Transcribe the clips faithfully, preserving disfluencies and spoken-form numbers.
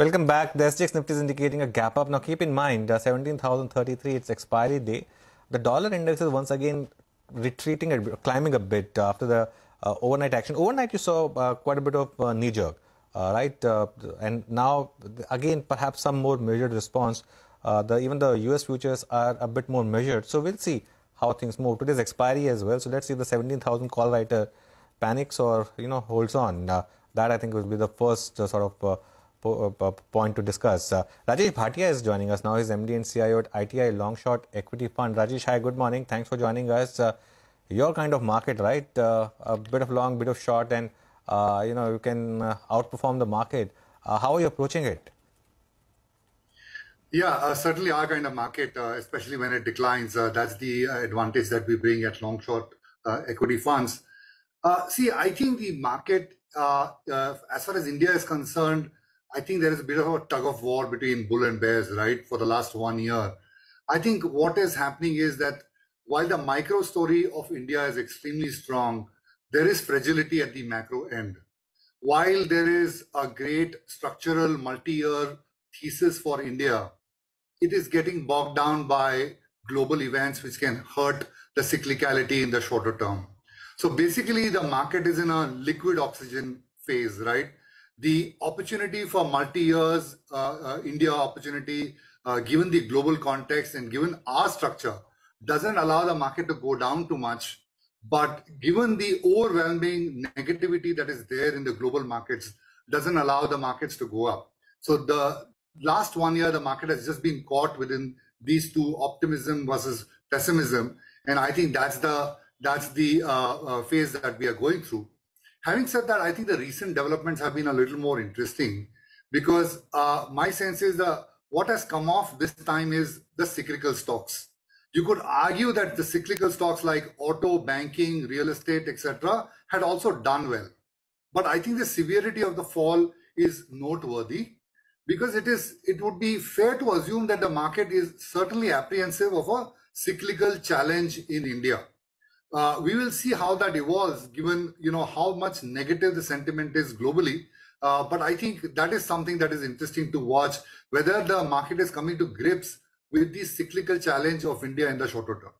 Welcome back. The S G X Nifty is indicating a gap up. Now keep in mind, uh, seventeen thousand thirty-three, its expiry day. The dollar index is once again retreating, a bit, climbing a bit uh, after the uh, overnight action. Overnight, you saw uh, quite a bit of uh, knee jerk, uh, right? Uh, and now, again, perhaps some more measured response. Uh, the, even the U S futures are a bit more measured. So we'll see how things move. Today's expiry as well. So let's see if the seventeen thousand call writer panics or, you know, holds on. Uh, that I think will be the first uh, sort of uh, po uh, point to discuss. Uh, Rajesh Bhatia is joining us now. He's M D and C I O at I T I Long Short Equity Fund. Rajesh, hi, good morning. Thanks for joining us. Uh, your kind of market, right? Uh, a bit of long, bit of short, and uh, you know, you can uh, outperform the market. Uh, how are you approaching it? Yeah, uh, certainly our kind of market, uh, especially when it declines, uh, that's the uh, advantage that we bring at long short uh, equity funds. Uh, see, I think the market, uh, uh, as far as India is concerned, I think there is a bit of a tug of war between bull and bears, right, for the last one year. I think what is happening is that while the micro story of India is extremely strong, there is fragility at the macro end. While there is a great structural multi-year thesis for India, it is getting bogged down by global events which can hurt the cyclicality in the shorter term. So basically the market is in a liquid oxygen phase, right? The opportunity for multi-years uh, uh, India opportunity, uh, given the global context and given our structure, doesn't allow the market to go down too much. But given the overwhelming negativity that is there in the global markets, doesn't allow the markets to go up. So the last one year, the market has just been caught within these two, optimism versus pessimism. And I think that's the, that's the uh, uh, phase that we are going through. Having said that, I think the recent developments have been a little more interesting because uh, my sense is the, what has come off this time is the cyclical stocks. You could argue that the cyclical stocks like auto, banking, real estate, et cetera had also done well. But I think the severity of the fall is noteworthy, because it is, it would be fair to assume that the market is certainly apprehensive of a cyclical challenge in India. Uh, we will see how that evolves given, you know, how much negative the sentiment is globally. Uh, but I think that is something that is interesting to watch, whether the market is coming to grips with the cyclical challenge of India in the shorter term.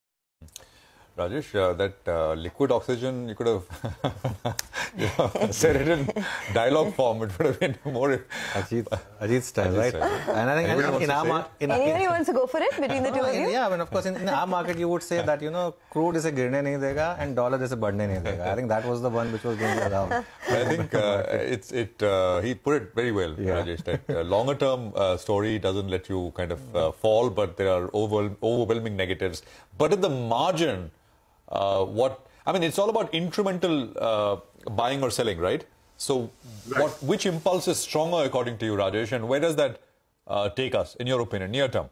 Rajesh, uh, that uh, liquid oxygen, you could have you know, said it in dialogue form. It would have been more Ajit, Ajit style, Ajit right? Style. And I think anyone in, in our market... Anybody wants to go for it between the two of you? Yeah, I mean, of course, in, in our market, you would say that, you know, crude is a girne nahi dega and dollar is a badhne nahi dega. I think that was the one which was going around. I think uh, it's, it, uh, he put it very well, yeah. Rajesh. That uh, longer term uh, story doesn't let you kind of uh, fall, but there are over, overwhelming negatives. But at the margin... Uh, what I mean, it's all about incremental uh, buying or selling, right? So, right. What, which impulse is stronger according to you, Rajesh, and where does that uh, take us, in your opinion, near term?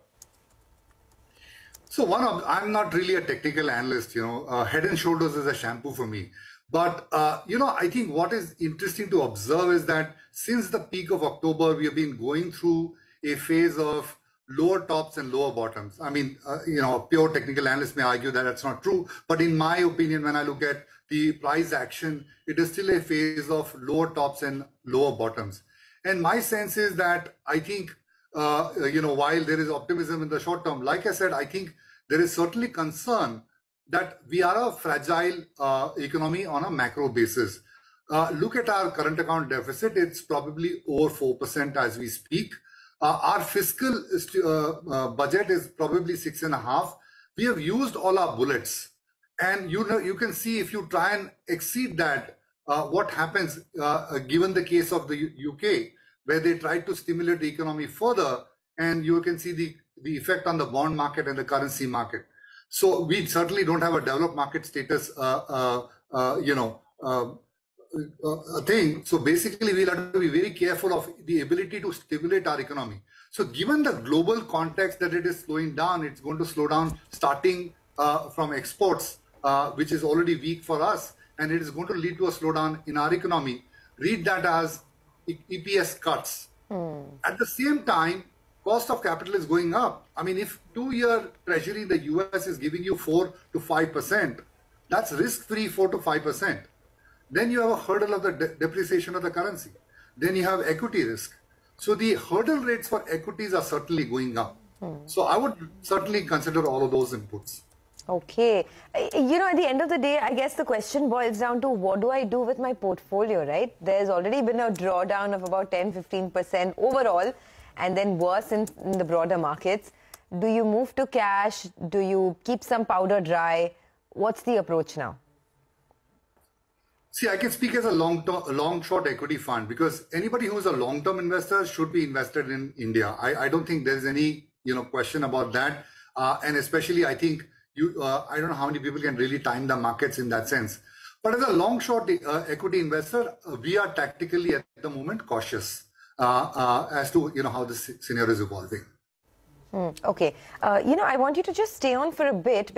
So, one of I'm not really a technical analyst, you know, uh, head and shoulders is a shampoo for me. But uh, you know, I think what is interesting to observe is that since the peak of October, we have been going through a phase of lower tops and lower bottoms. I mean, uh, you know, pure technical analysts may argue that that's not true. But in my opinion, when I look at the price action, it is still a phase of lower tops and lower bottoms. And my sense is that I think, uh, you know, while there is optimism in the short term, like I said, I think there is certainly concern that we are a fragile uh, economy on a macro basis. Uh, look at our current account deficit. It's probably over four percent as we speak. Uh, our fiscal uh, uh, budget is probably six and a half. We have used all our bullets, and you know you can see if you try and exceed that, uh, what happens. Uh, given the case of the U K, where they tried to stimulate the economy further, and you can see the the effect on the bond market and the currency market. So we certainly don't have a developed market status, uh, uh, uh, you know. Uh, a thing. So basically we'll have to be very careful of the ability to stimulate our economy. So given the global context that it is slowing down, it's going to slow down starting uh, from exports, uh, which is already weak for us, and it is going to lead to a slowdown in our economy. Read that as E P S cuts. Hmm. At the same time, cost of capital is going up. I mean, if two-year treasury in the U S is giving you four to five percent, that's risk-free four to five percent. Then you have a hurdle of the de depreciation of the currency. Then you have equity risk. So the hurdle rates for equities are certainly going up. Hmm. So I would certainly consider all of those inputs. Okay. You know, at the end of the day, I guess the question boils down to what do I do with my portfolio, right? There's already been a drawdown of about ten to fifteen percent overall, and then worse in, in the broader markets. Do you move to cash? Do you keep some powder dry? What's the approach now? See, I can speak as a long-term, long short equity fund, because anybody who's a long-term investor should be invested in India. I, I don't think there's any, you know, question about that. Uh, and especially, I think you, uh, I don't know how many people can really time the markets in that sense. But as a long short uh, equity investor, uh, we are tactically at the moment cautious uh, uh, as to, you know, how the scenario is evolving. Mm, okay. Uh, you know, I want you to just stay on for a bit.